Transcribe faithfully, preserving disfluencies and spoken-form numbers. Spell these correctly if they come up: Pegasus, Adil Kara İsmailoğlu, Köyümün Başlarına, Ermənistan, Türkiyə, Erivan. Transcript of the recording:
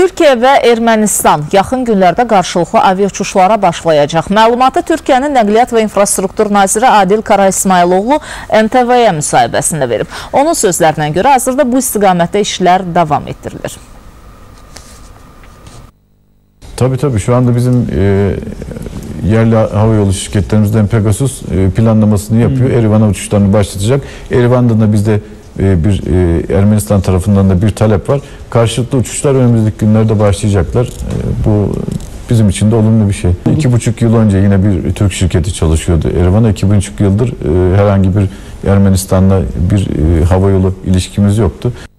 Türkiyə və Ermənistan yaxın günlərdə qarşılıqlı aviauçuşlara başlayacaq. Məlumatı Türkiyənin Nəqliyyat və İnfrastruktur naziri Adil Kara İsmailoğlu M T V-yə müsahibəsində verib. Onun sözlərinə görə hazırda bu istiqamətdə işlər davam etdirilir. Tabii tabii şu anda bizim e, yerli havayolu şirketlerimizden Pegasus e, planlamasını yapıyor. Hmm. Erivan'a uçuşlarını başlatacak. Erivan'dan da bizde bir e, Ermenistan tarafından da bir talep var. Karşılıklı uçuşlar önümüzdeki günlerde başlayacaklar. E, bu bizim için de olumlu bir şey. İki buçuk yıl önce yine bir Türk şirketi çalışıyordu Erivan'a. İki buçuk yıldır e, herhangi bir Ermenistan'la bir e, havayolu ilişkimiz yoktu.